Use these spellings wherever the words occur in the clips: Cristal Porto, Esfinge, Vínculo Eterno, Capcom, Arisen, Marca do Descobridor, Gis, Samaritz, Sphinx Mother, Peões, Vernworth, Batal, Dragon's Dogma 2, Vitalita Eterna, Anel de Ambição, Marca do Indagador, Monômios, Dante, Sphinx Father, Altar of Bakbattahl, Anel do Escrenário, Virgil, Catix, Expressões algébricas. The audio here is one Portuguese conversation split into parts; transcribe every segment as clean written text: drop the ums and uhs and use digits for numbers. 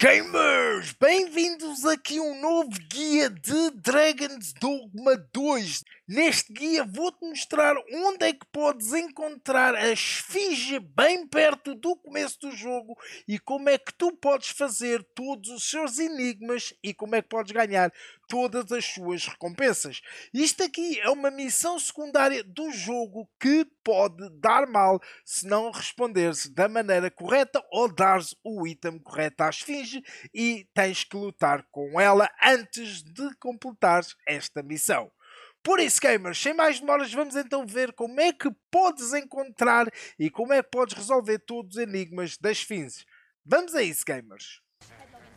Gamers, bem-vindos aqui a um novo guia de Dragon's Dogma 2. Neste guia vou-te mostrar onde é que podes encontrar a Esfinge bem perto do começo do jogo e como é que tu podes fazer todos os seus enigmas e como é que podes ganhar todas as suas recompensas. Isto aqui é uma missão secundária do jogo que pode dar mal se não responderes da maneira correta ou dares o item correto à Esfinge. E tens que lutar com ela antes de completar esta missão. Por isso, gamers, sem mais demoras, vamos então ver como é que podes encontrar e como é que podes resolver todos os enigmas das Esfinge. Vamos a isso, gamers!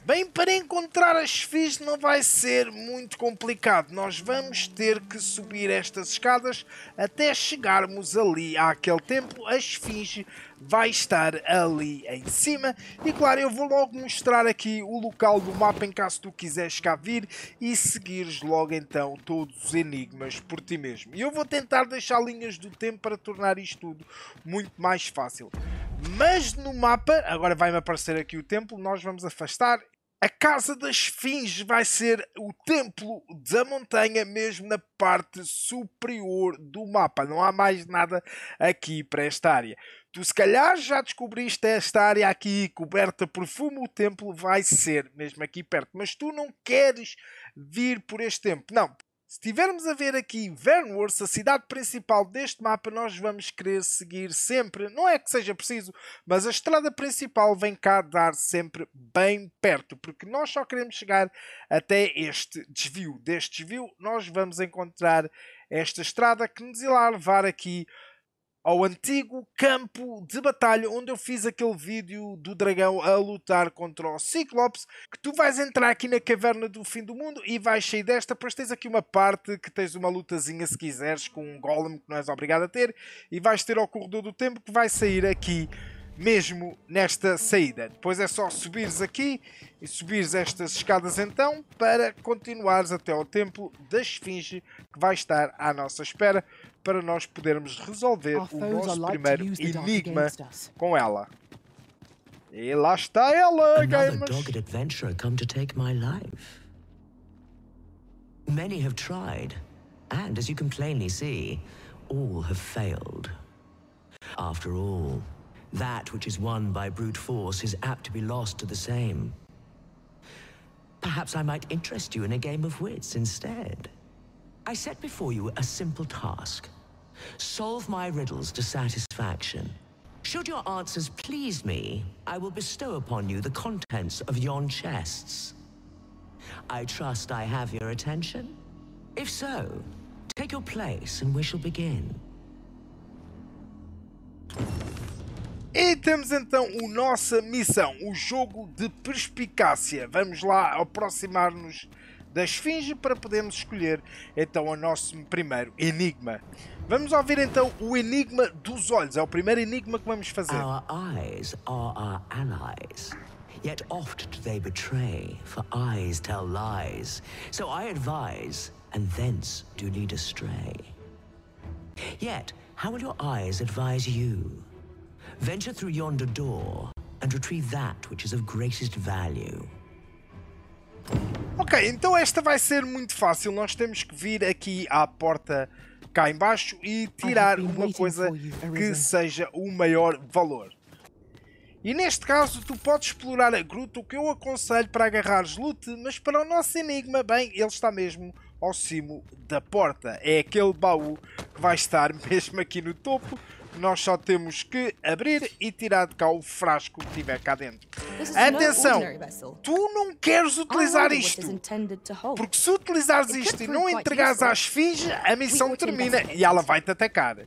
Bem, para encontrar a Esfinge não vai ser muito complicado. Nós vamos ter que subir estas escadas até chegarmos ali àquele templo. A Esfinge vai estar ali em cima. E claro, eu vou logo mostrar aqui o local do mapa em caso tu quiseres cá vir e seguires logo então todos os enigmas por ti mesmo. E eu vou tentar deixar linhas do tempo para tornar isto tudo muito mais fácil. Mas no mapa, agora vai-me aparecer aqui o templo, nós vamos afastar. A Casa da Esfinge vai ser o templo da montanha, mesmo na parte superior do mapa. Não há mais nada aqui para esta área. Tu se calhar já descobriste esta área aqui coberta por fumo, o templo vai ser mesmo aqui perto. Mas tu não queres vir por este templo, não. Se estivermos a ver aqui Vernworth, a cidade principal deste mapa, nós vamos querer seguir sempre, não é que seja preciso, mas a estrada principal vem cá dar sempre bem perto, porque nós só queremos chegar até este desvio. Deste desvio nós vamos encontrar esta estrada que nos irá levar aqui ao antigo campo de batalha, onde eu fiz aquele vídeo do dragão a lutar contra o Ciclopes, que tu vais entrar aqui na caverna do fim do mundo e vais sair desta, pois tens aqui uma parte que tens uma lutazinha, se quiseres, com um golem que não és obrigado a ter, e vais ter ao corredor do tempo que vai sair aqui, mesmo nesta saída. Depois é só subires aqui e subires estas escadas então para continuares até ao templo da Esfinge, que vai estar à nossa espera para nós podermos resolver o nosso primeiro enigma com ela. E lá está ela, gamers! Many have tried, and as you can plainly see, all have failed. After all, that which is won by brute force is apt to be lost to the same. Perhaps I might interest you in a game of wits instead. I set before you a simple task. Solve my riddles to satisfaction. Should your answers please me, I will bestow upon you the contents of yon chests. I trust I have your attention? If so, take your place and we shall begin. E temos então a nossa missão, o jogo de perspicácia. Vamos lá aproximar-nos da Esfinge para podermos escolher então o nosso primeiro enigma. Vamos ouvir então o enigma dos olhos, é o primeiro enigma que vamos fazer. Our eyes are our allies. Yet oft do they betray, for eyes tell lies. So I advise, and thence do lead astray. Yet, how will your eyes advise you? Venture through yonder door and retrieve that which is of greatest value. Ok, então esta vai ser muito fácil. Nós temos que vir aqui à porta cá embaixo e tirar uma coisa que seja o maior valor. E neste caso tu podes explorar a gruta, o que eu aconselho para agarrares loot, mas para o nosso enigma, bem, ele está mesmo ao cimo da porta. É aquele baú que vai estar mesmo aqui no topo. Nós só temos que abrir e tirar de cá o frasco que tiver cá dentro. Atenção! Tu não queres utilizar isto, porque se utilizares isto e não entregares à Esfinge, a missão termina e ela vai-te atacar.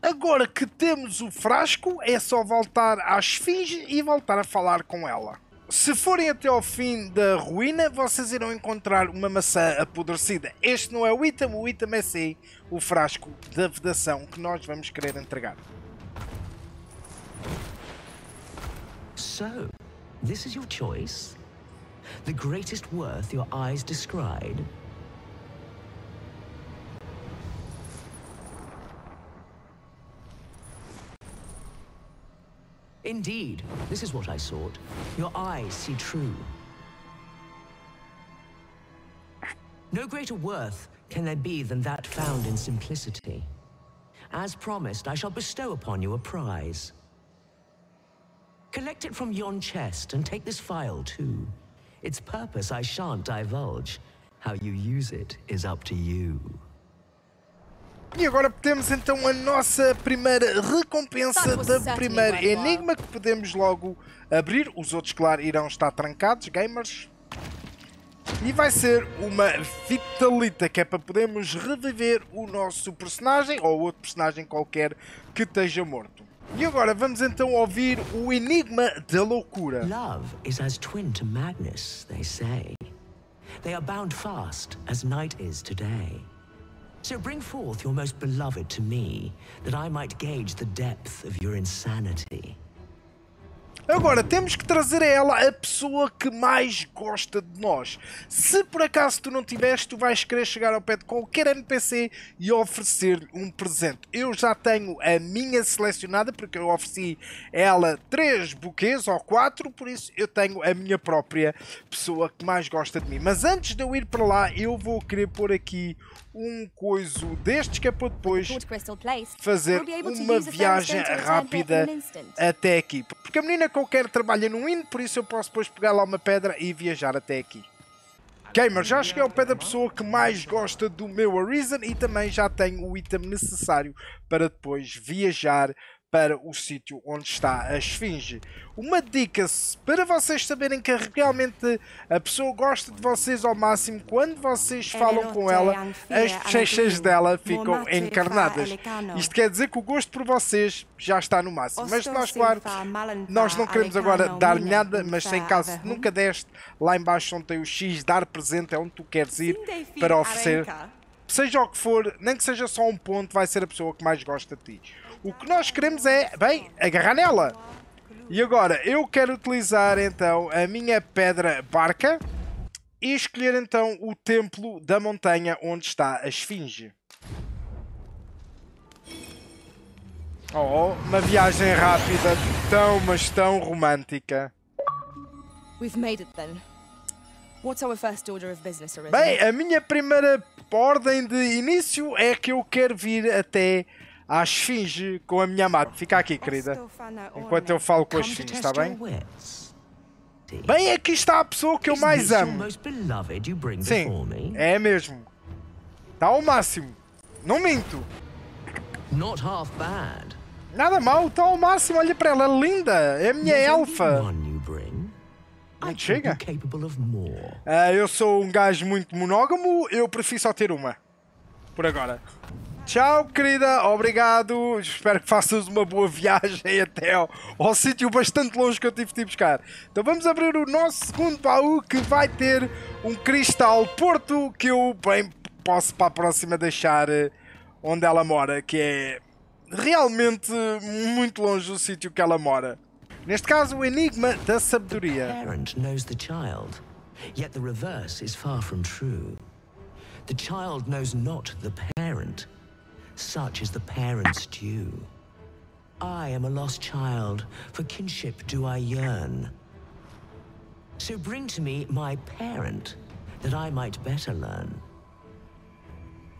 Agora que temos o frasco, é só voltar à Esfinge e voltar a falar com ela. Se forem até ao fim da ruína, vocês irão encontrar uma maçã apodrecida. Este não é o item é sim o frasco da vedação que nós vamos querer entregar. So, this is your choice. The greatest worth your eyes descried. Indeed, this is what I sought. Your eyes see true. No greater worth can there be than that found in simplicity. As promised, I shall bestow upon you a prize. Collect it from yon chest and take this phial too. Its purpose I shan't divulge. How you use it is up to you. E agora temos então a nossa primeira recompensa da primeira enigma, que podemos logo abrir. Os outros, claro, irão estar trancados, gamers. E vai ser uma Vitalita, que é para podermos reviver o nosso personagem, ou outro personagem qualquer que esteja morto. E agora vamos então ouvir o enigma da loucura. Love is as twin to madness, they say. They are bound fast, as night is today. So bring forth your most beloved to me, that I might gauge the depth of your insanity. Agora, temos que trazer a ela a pessoa que mais gosta de nós. Se por acaso tu não tiveste, tu vais querer chegar ao pé de qualquer NPC e oferecer-lhe um presente. Eu já tenho a minha selecionada, porque eu ofereci a ela 3 buquês ou 4, por isso eu tenho a minha própria pessoa que mais gosta de mim. Mas antes de eu ir para lá, eu vou querer pôr aqui um coiso destes, que é para depois fazer uma viagem rápida até aqui. Porque a menina qualquer trabalha no hino, por isso eu posso depois pegar lá uma pedra e viajar até aqui. Gamer, já cheguei ao pé da pessoa que mais gosta do meu Arisen e também já tenho o item necessário para depois viajar para o sítio onde está a Esfinge. Uma dica para vocês saberem que realmente a pessoa gosta de vocês ao máximo: quando vocês falam com ela, as bochechas dela ficam encarnadas. Isto quer dizer que o gosto por vocês já está no máximo. Mas nós, claro, nós não queremos agora dar nada, mas sem caso nunca deste, lá em baixo onde tem o X, dar presente, é onde tu queres ir para oferecer. Seja o que for, nem que seja só um ponto, vai ser a pessoa que mais gosta de ti. O que nós queremos é, bem, agarrar nela. E agora, eu quero utilizar então a minha pedra barca e escolher então o templo da montanha onde está a Esfinge. Oh, uma viagem rápida, tão, mas tão romântica. We've made it then. What's our first order of business, Arisen? Bem, a minha primeira ordem de início é que eu quero vir até à Esfinge com a minha amada. Fica aqui, querida, enquanto eu falo com a Esfinge, está bem? Bem, aqui está a pessoa que eu mais amo. Sim, é mesmo. Está ao máximo. Não minto. Nada mal, está ao máximo. Olha para ela, linda. É a minha elfa. Chega. Eu sou um gajo muito monógamo. Eu prefiro só ter uma. Por agora. Tchau, querida, obrigado, espero que faças uma boa viagem até ao sítio bastante longe que eu tive de buscar. Então vamos abrir o nosso segundo baú, que vai ter um Cristal Porto, que eu bem posso para a próxima deixar onde ela mora, que é realmente muito longe do sítio que ela mora. Neste caso, o enigma da sabedoria. O parent knows the child, yet the reverse is far from true. The child knows not the parent. Such is the parent's due. I am a lost child, for kinship do I yearn. So bring to me my parent, that I might better learn.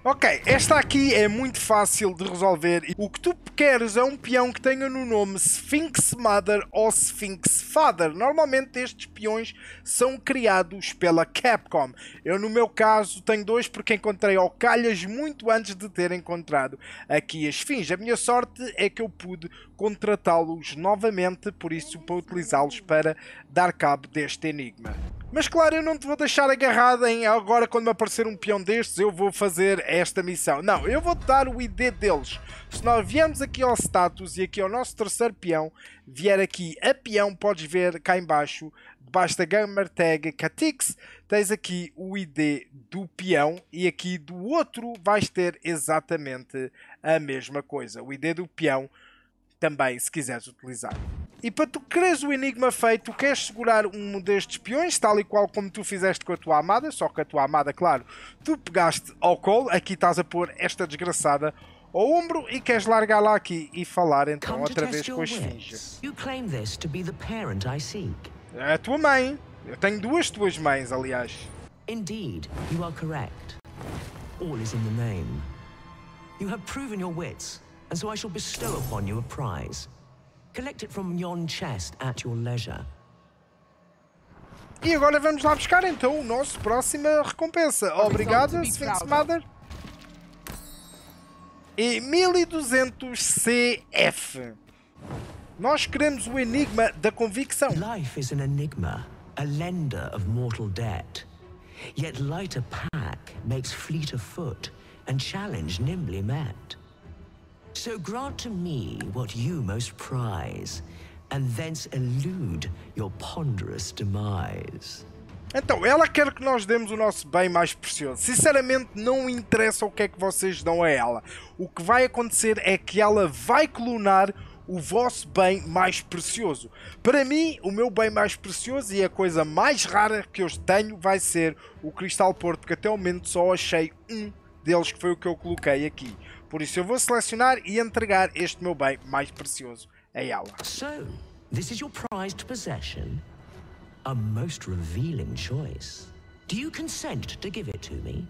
Ok, esta aqui é muito fácil de resolver. O que tu queres é um peão que tenha no nome Sphinx Mother ou Sphinx Father. Normalmente estes peões são criados pela Capcom. Eu no meu caso tenho 2, porque encontrei ao calhas muito antes de ter encontrado aqui a Esfinge. A minha sorte é que eu pude contratá-los novamente, por isso para utilizá-los para dar cabo deste enigma. Mas claro, eu não te vou deixar agarrado em agora quando me aparecer um peão destes, eu vou fazer esta missão. Não, eu vou-te dar o ID deles. Se nós viemos aqui ao status e aqui ao nosso terceiro peão, vier aqui a peão, podes ver cá em baixo, debaixo da gamer tag Catix, tens aqui o ID do peão e aqui do outro vais ter exatamente a mesma coisa. O ID do peão também, se quiseres utilizar. E para tu quereres o enigma feito, tu queres segurar um destes peões, tal e qual como tu fizeste com a tua amada, só que a tua amada, claro, tu pegaste ao colo, aqui estás a pôr esta desgraçada ao ombro e queres largar lá aqui e falar então outra vez com a esfinge. É a tua mãe. Eu tenho duas mães, aliás. Indeed, you are correct. All is in the name. You have proven your wits, and so I shall bestow upon you a prize. Collect it from yon chest at your leisure. E agora vamos lá buscar então o nosso próxima recompensa. Obrigado, Sphinx Mother. E 1200 CF. Nós queremos o enigma da convicção. Life is an enigma, a lender of mortal debt. Yet lighter pack makes fleet of foot and challenge nimbly met. So grant to me what you most prize, and thence elude your ponderous demise. Então, ela quer que nós demos o nosso bem mais precioso. Sinceramente, não interessa o que é que vocês dão a ela. O que vai acontecer é que ela vai clonar o vosso bem mais precioso. Para mim, o meu bem mais precioso e a coisa mais rara que eu tenho vai ser o Cristal Porto, porque até o momento só achei um deles, que foi o que eu coloquei aqui. Por isso, eu vou selecionar e entregar este meu bem mais precioso a ela. So, this is your prized possession. A most revealing choice. Do you consent to give it to me,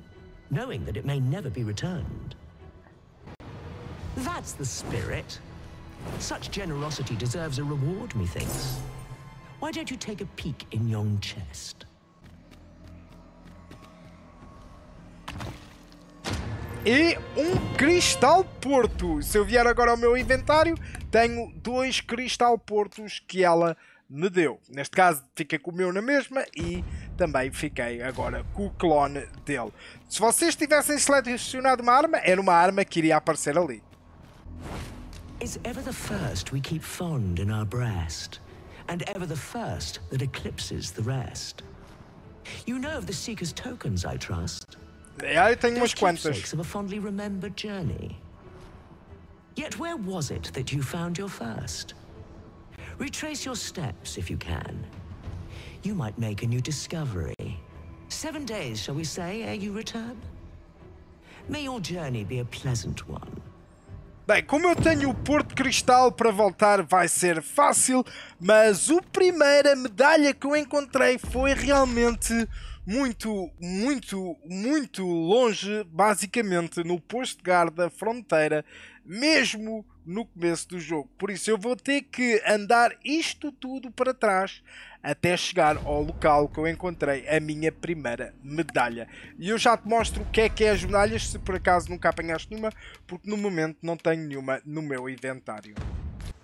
knowing that it may never be returned? That's the spirit. Such generosity deserves a reward, methinks. Why don't you take a peek in yon chest? E Cristal Porto. Se eu vier agora ao meu inventário, tenho 2 Cristal Portos que ela me deu. Neste caso, fiquei com o meu na mesma e também fiquei agora com o clone dele. Se vocês tivessem selecionado uma arma, era uma arma que iria aparecer ali. Is ever the first we keep fond in our breast, and ever the first that eclipses the rest. You know of the Seeker's tokens, I trust. Eu tenho umas quantas. Of a fondly remembered journey. Yet where was it that you found your first? Retrace your steps if you can. You might make a new discovery. 7 days, shall we say, ere you return? May your journey be a pleasant one. Bem, como eu tenho o Porto Cristal, para voltar vai ser fácil, mas a primeira medalha que eu encontrei foi realmente muito longe, basicamente no posto de guarda da fronteira, mesmo no começo do jogo. Por isso eu vou ter que andar isto tudo para trás até chegar ao local que eu encontrei a minha primeira medalha. E eu já te mostro o que é as medalhas, se por acaso nunca apanhaste nenhuma, porque no momento não tenho nenhuma no meu inventário.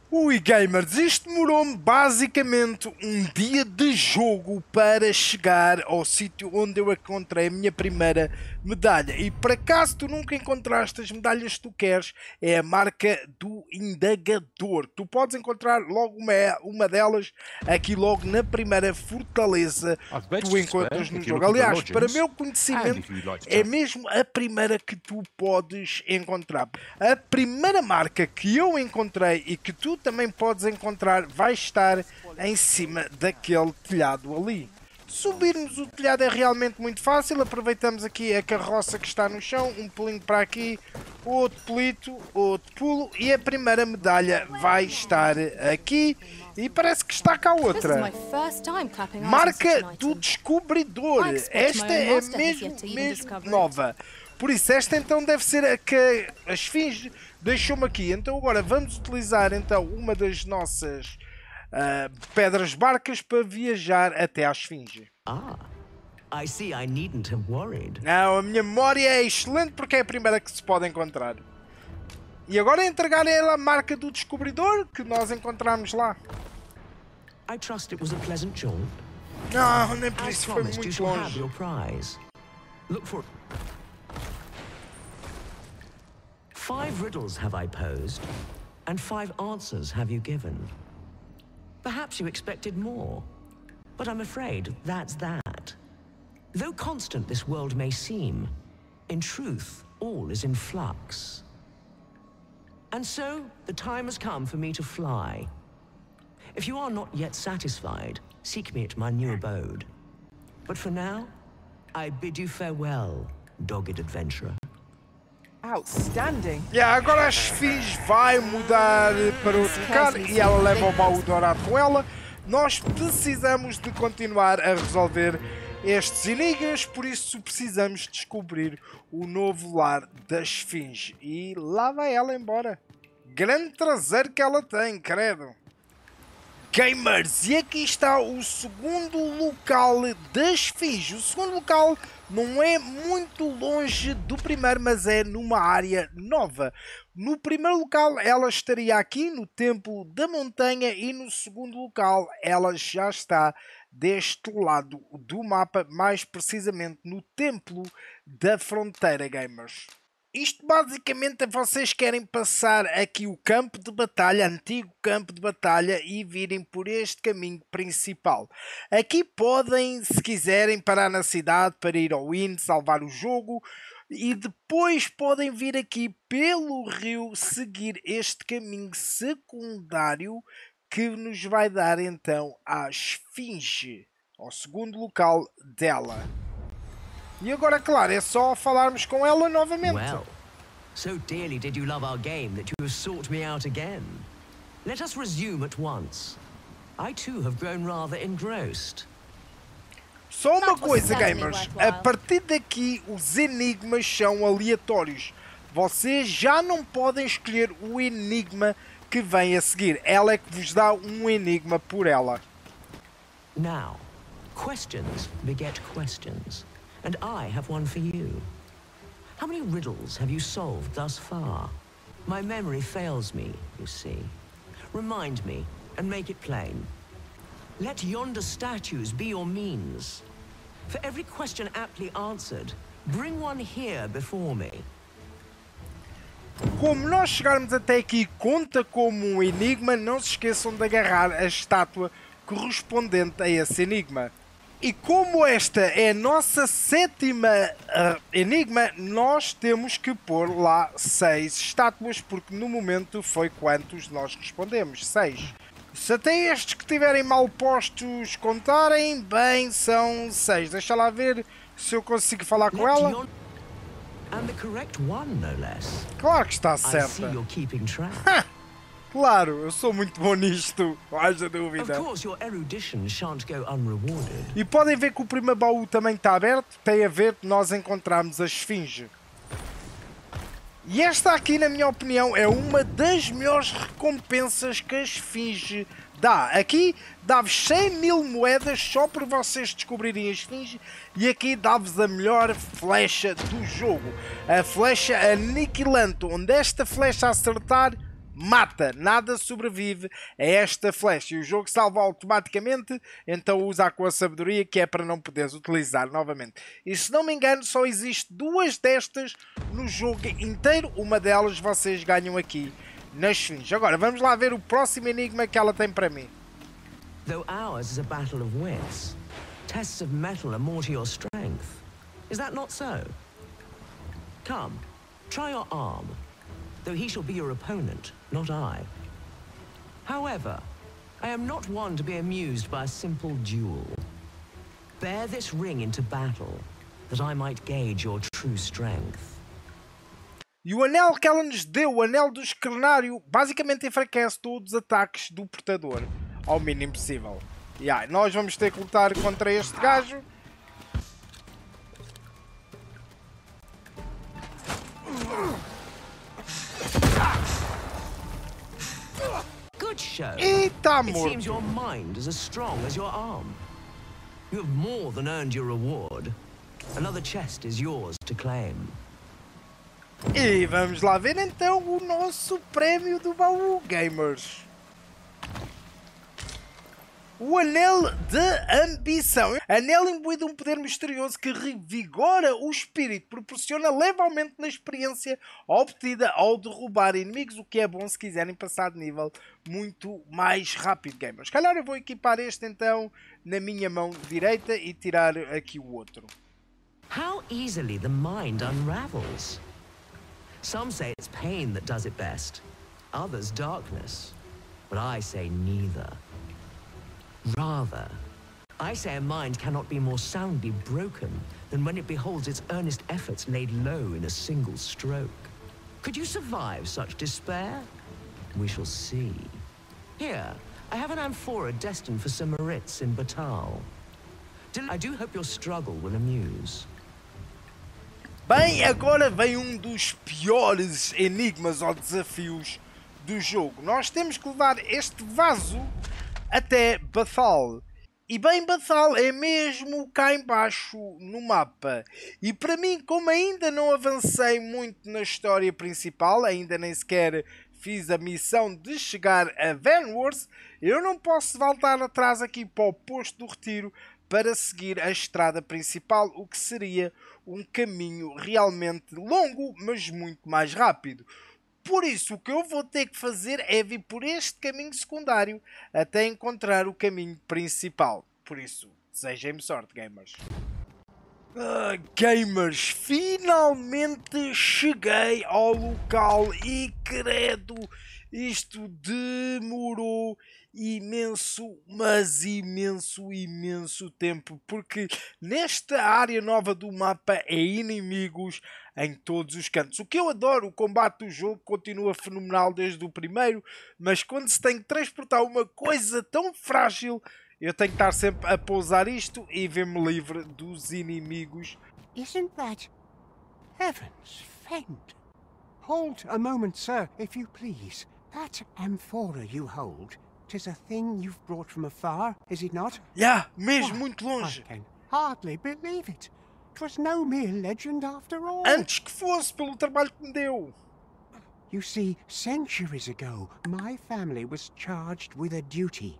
Ui, gamers, isto demorou-me basicamente um dia de jogo para chegar ao sítio onde eu encontrei a minha primeira medalha. E para caso tu nunca encontraste as medalhas que tu queres, é a marca do Indagador. Tu podes encontrar logo uma delas aqui logo na primeira fortaleza que tu encontras no jogo. Aliás, para meu conhecimento, é mesmo a primeira que tu podes encontrar. A primeira marca que eu encontrei e que tu também podes encontrar vai estar em cima daquele telhado ali. Subirmos o telhado é realmente muito fácil, aproveitamos aqui a carroça que está no chão, um pulinho para aqui, outro pelito, outro pulo, e a primeira medalha vai estar aqui, e parece que está cá outra. Marca do Descobridor, esta é mesmo nova. Por isso, esta então deve ser a que a Esfinge deixou-me aqui. Então agora vamos utilizar então uma das nossas pedras barcas para viajar até à Esfinge. Ah, I see, I needn't have worried. Não, a minha memória é excelente porque é a primeira que se pode encontrar. E agora entregar a ela a marca do descobridor que nós encontramos lá. I trust it was a pleasant jaunt. Não, nem por isso, foi muito longe. Look for 5 riddles have I posed, and 5 answers have you given. Perhaps you expected more, but I'm afraid that's that. Though constant this world may seem, in truth all is in flux. And so the time has come for me to fly. If you are not yet satisfied, seek me at my new abode. But for now, I bid you farewell, dogged adventurer. Agora a Esfinge vai mudar para outro lugar e ela leva o baú dourado com ela. Nós precisamos de continuar a resolver estes enigmas, por isso precisamos descobrir o novo lar da Esfinge. E lá vai ela embora. Grande traseiro que ela tem, credo. Gamers, e aqui está o segundo local da Esfinge. O segundo local não é muito longe do primeiro, mas é numa área nova. No primeiro local ela estaria aqui, no Templo da Montanha, e no segundo local ela já está deste lado do mapa, mais precisamente no Templo da Fronteira, gamers. Isto basicamente vocês querem passar aqui o campo de batalha, antigo campo de batalha, e virem por este caminho principal. Aqui podem, se quiserem, parar na cidade para ir ao Inn, salvar o jogo, e depois podem vir aqui pelo rio, seguir este caminho secundário que nos vai dar então à Esfinge, ao segundo local dela. E agora, claro, é só falarmos com ela novamente. Well, so dearly did you love our game that you have sought me out again. Let us resume at once. I too have grown rather engrossed. Só uma coisa, gamers. A partir daqui, os enigmas são aleatórios. Vocês já não podem escolher o enigma que vem a seguir. Ela é que vos dá um enigma por ela. Now, questions beget questions. And I have one for you. How many riddles have you solved thus far? My memory fails me, you see. Remind me and make it plain. Let yonder statues be your means. For every question aptly answered, bring one here before me. Como nós chegarmos até aqui conta como um enigma, não se esqueçam de agarrar a estátua correspondente a esse enigma. E como esta é a nossa sétima enigma, nós temos que pôr lá 6 estátuas, porque no momento foi quantos nós respondemos, 6. Se até estes que estiverem mal postos contarem, bem, são 6. Deixa lá ver se eu consigo falar com ela. Claro que está certa. Claro, eu sou muito bom nisto, não haja dúvida. E podem ver que o primeiro baú também está aberto, tem a ver que nós encontramos a Esfinge. E esta aqui, na minha opinião, é uma das melhores recompensas que a Esfinge dá. Aqui dá-vos 100.000 moedas só por vocês descobrirem a Esfinge, e aqui dá-vos a melhor flecha do jogo. A flecha aniquilante, onde esta flecha acertar, mata, nada sobrevive a esta flecha e o jogo salva automaticamente, então usa com a sabedoria, que é para não poderes utilizar novamente. E se não me engano só existe 2 destas no jogo inteiro, uma delas vocês ganham aqui nas Esfinge. Agora vamos lá ver o próximo enigma que ela tem para mim. Though ours is a battle of wits, tests of metal are more to your strength. Is that not so? Come, try your arm. Though he shall be your opponent, not I. However, I am not one to be amused by a simple duel. Bear this ring into battle, that I might gauge your true strength. E o anel que ela nos deu, o anel do escrenário, basicamente enfraquece todos os ataques do portador, ao mínimo possível. E aí, nós vamos ter que lutar contra este gajo. E tá morto. E vamos lá ver então o nosso prémio do baú, gamers. O Anel de Ambição. Anel imbuído de um poder misterioso que revigora o espírito. Proporciona leve aumento na experiência obtida ao derrubar inimigos, o que é bom se quiserem passar de nível muito mais rápido, gamers. Se calhar eu vou equipar este então na minha mão direita e tirar aqui o outro. How easily the mind unravels. Some say it's pain that does it best. Others darkness. But I say neither. Rather, I say a mind cannot be more soundly broken than when it beholds its earnest efforts laid low in a single stroke. Could you survive such despair? We shall see. Here, I have an amphora destined for Samaritz in Batal. I do hope your struggle will amuse. Bem, agora vem um dos piores enigmas ou desafios do jogo. Nós temos que levar este vaso até Batal. E bem, Batal é mesmo cá embaixo no mapa. E para mim, como ainda não avancei muito na história principal, ainda nem sequer fiz a missão de chegar a Vernworth, eu não posso voltar atrás aqui para o posto do retiro para seguir a estrada principal, o que seria um caminho realmente longo, mas muito mais rápido. Por isso, o que eu vou ter que fazer é vir por este caminho secundário até encontrar o caminho principal. Por isso, desejem-me sorte, gamers. Gamers, finalmente cheguei ao local e, credo, isto demorou imenso, mas imenso tempo, porque nesta área nova do mapa é inimigos em todos os cantos. O que eu adoro, o combate do jogo continua fenomenal desde o primeiro, mas quando se tem que transportar uma coisa tão frágil, eu tenho que estar sempre a pousar isto e ver-me livre dos inimigos. Isn't that... Heavens, Fend. Hold a moment, sir, if you please. That amphora you hold... Tis a thing you've brought from afar, is it not? Yeah, mesmo muito longe. I can hardly believe it. 'Twas no mere legend after all. Antes que fosse pelo trabalho que me deu. You see, centuries ago, my family was charged with a duty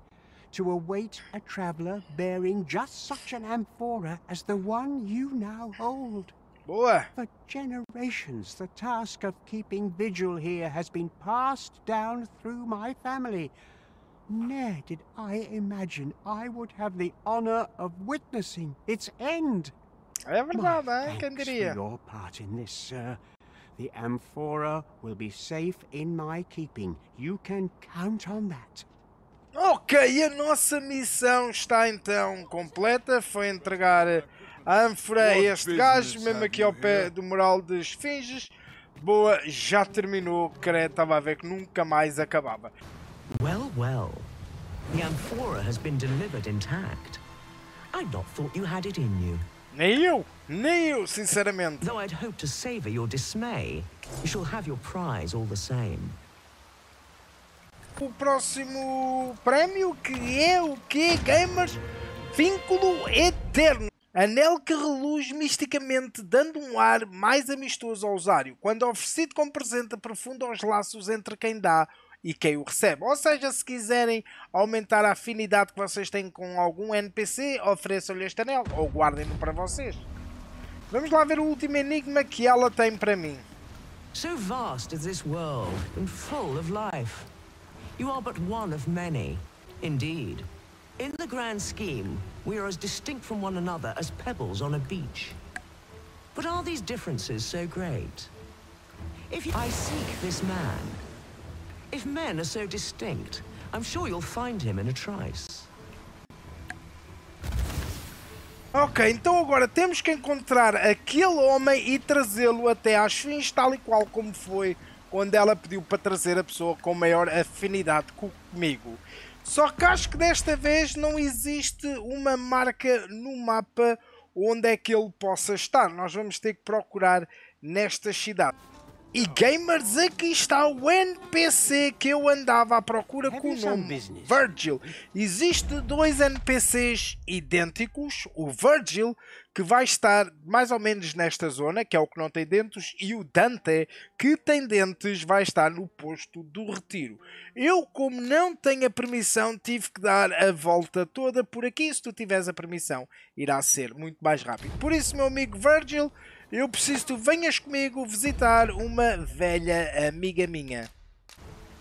to await a traveler bearing just such an amphora as the one you now hold. Boa. For generations, the task of keeping vigil here has been passed down through my family. Never did I imagine I would have the honor of witnessing its end. É verdade, hein? Quem diria? Your part in this, sir. The amphora will be safe in my keeping. You can count on that. Ok, a nossa missão está então completa. Foi entregar a ânfora a este gajo, mesmo aqui ao pé do mural de esfinges. Boa, já terminou. Credo, estava a ver que nunca mais acabava. Well, well. The amphora has been delivered intact. I'd not thought you had it in you. Nem eu, sinceramente. Though I'd hope to savor your dismay, you shall have your prize all the same. O próximo prémio que é o quê, gamers? Vínculo Eterno. Anel que reluz misticamente, dando um ar mais amistoso ao usuário. Quando oferecido como presente, aprofunda os laços entre quem dá e quem o recebe. Ou seja, se quiserem aumentar a afinidade que vocês têm com algum NPC, ofereçam-lhe este anel ou guardem-no para vocês. Vamos lá ver o último enigma que ela tem para mim. So vast is this world and full of life. You are but one of many. Indeed, in the grand scheme, we are as distinct from one another as pebbles on a beach. But are these differences so great? If I seek this man, if men are so distinct, I'm sure you'll find him in a trice. Ok, então agora temos que encontrar aquele homem e trazê-lo até às fins, tal e qual como foi quando ela pediu para trazer a pessoa com maior afinidade comigo. Só que acho que desta vez não existe uma marca no mapa onde é que ele possa estar. Nós vamos ter que procurar nesta cidade. E gamers, aqui está o NPC que eu andava à procura com o nome Virgil. Existem dois NPCs idênticos, o Virgil, que vai estar mais ou menos nesta zona, que é o que não tem dentes, e o Dante, que tem dentes, vai estar no posto do retiro. Eu, como não tenho a permissão, tive que dar a volta toda por aqui. Se tu tiveres a permissão, irá ser muito mais rápido. Por isso, meu amigo Virgil, eu preciso que tu venhas comigo visitar uma velha amiga minha.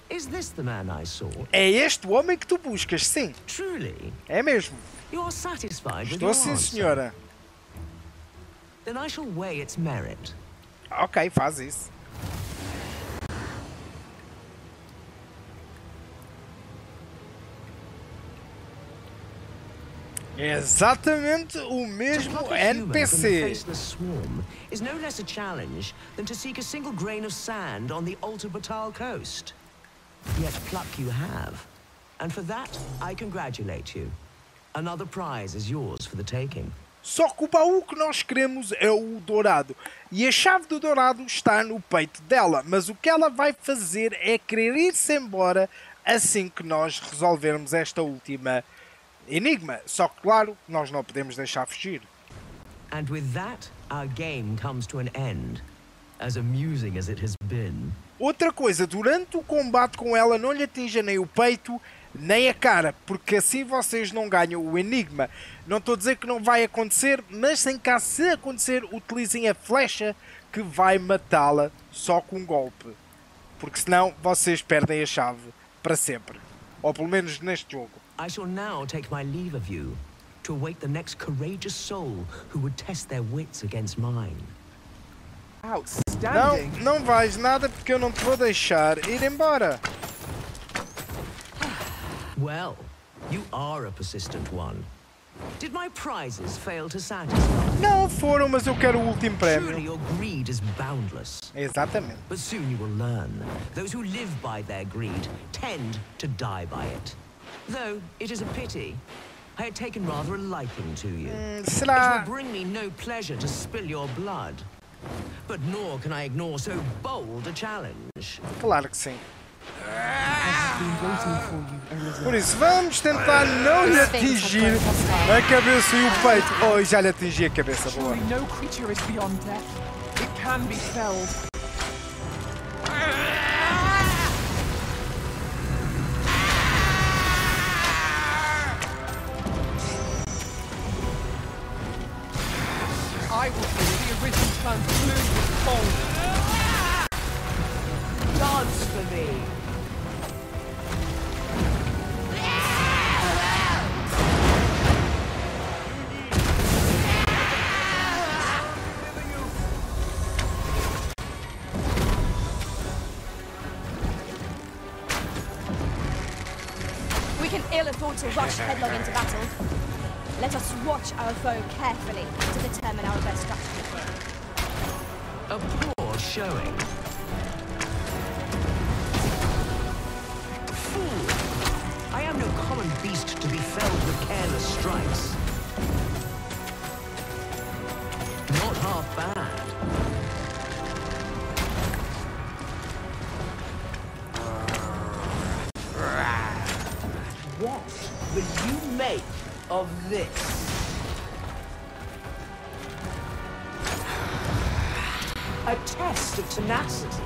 Is this the man I saw? É este o homem que tu buscas, sim. Truly? É mesmo. Estou sim, senhora. Then I shall weigh its merit. Ok, faz isso. É exatamente o mesmo NPC. Is no less a challenge than to seek a single grain of sand on the Altar of Bakbattahl coast. Yet pluck you have, and for that I congratulate you. Another prize is yours for the taking. Só que o baú que nós queremos é o dourado. E a chave do dourado está no peito dela. Mas o que ela vai fazer é querer ir-se embora assim que nós resolvermos esta última enigma. Só que, claro, nós não podemos deixar fugir. And with that, our game comes to an end. As amusing as it has been. Outra coisa, durante o combate com ela não lhe atinja nem o peito, nem a cara, porque assim vocês não ganham o enigma. Não estou a dizer que não vai acontecer, mas sem caso se acontecer, utilizem a flecha que vai matá-la só com um golpe. Porque senão vocês perdem a chave para sempre. Ou pelo menos neste jogo. I shall now take my leave of you to await the next courageous soul who would test their wits against mine. Não vais nada porque eu não te vou deixar ir embora. Well, you are a persistent one. Did my prizes fail to satisfy? Não foram, mas eu quero o último prémio. Surely your greed is boundless. Exatamente. But soon you will learn. Those who live by their greed tend to die by it. Though it is a pity. I had taken rather a liking to you. It will bring me no pleasure to spill your blood. But nor can I ignore so bold a challenge. Claro que sim. Por isso, vamos tentar não lhe atingir a cabeça e o peito. Oh, já lhe atingi a cabeça, boa. To rush headlong into battle, let us watch our foe carefully to determine our best strategy. A poor showing. Fool! I am no common beast to be felled with careless strikes. Not half bad. Of this. A test of tenacity.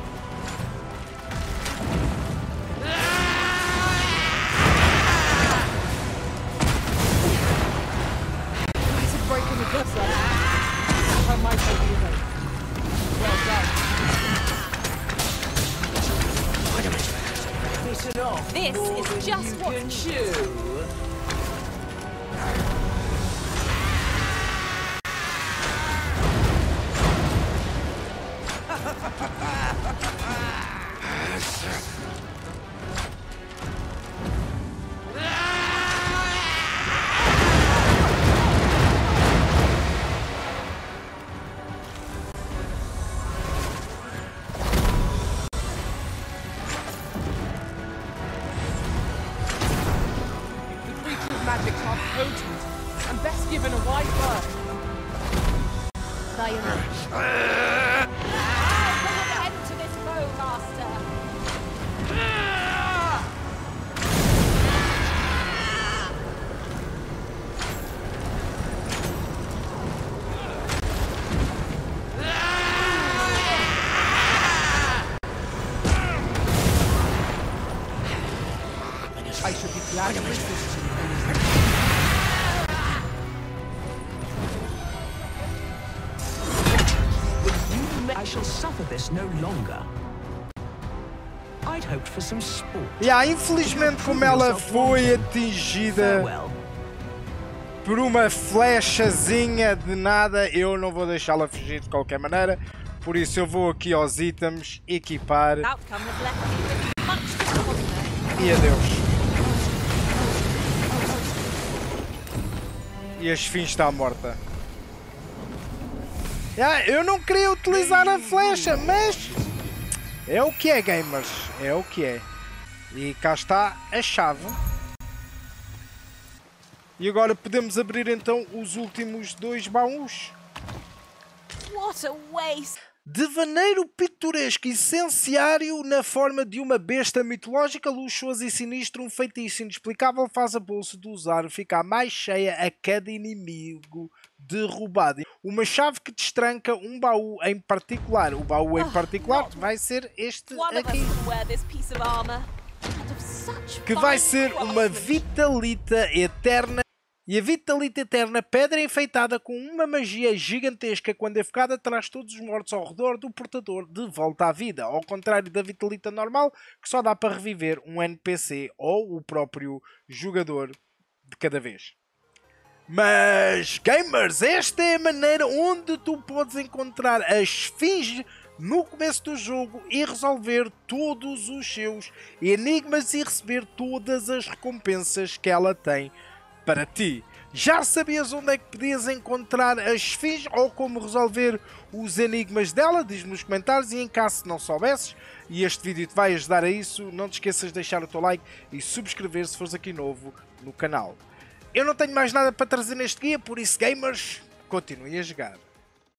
Infelizmente, como ela foi atingida por uma flechazinha de nada, eu não vou deixá-la fugir de qualquer maneira. Por isso eu vou aqui aos itens, equipar e adeus. E a Esfinge está morta. Ah, eu não queria utilizar a flecha, mas... é o que é, gamers. É o que é. E cá está a chave. E agora podemos abrir então os últimos dois baús. What a waste! Devaneiro pitoresco e cenciário na forma de uma besta mitológica, luxuosa e sinistro, um feitiço inexplicável faz a bolsa do usuário ficar mais cheia a cada inimigo derrubado. Uma chave que destranca um baú em particular. O baú em particular vai ser este aqui. Que vai ser uma Vitalita Eterna. E a Vitalita Eterna, pedra enfeitada com uma magia gigantesca, quando evocada traz todos os mortos ao redor do portador de volta à vida. Ao contrário da Vitalita normal, que só dá para reviver um NPC ou o próprio jogador de cada vez. Mas, gamers, esta é a maneira onde tu podes encontrar a Esfinge no começo do jogo e resolver todos os seus enigmas e receber todas as recompensas que ela tem para ti. Já sabias onde é que podias encontrar a Esfinge ou como resolver os enigmas dela? Diz-me nos comentários, e em caso não soubesses e este vídeo te vai ajudar a isso, não te esqueças de deixar o teu like e subscrever se fores aqui novo no canal. Eu não tenho mais nada para trazer neste guia, por isso gamers, continuem a jogar.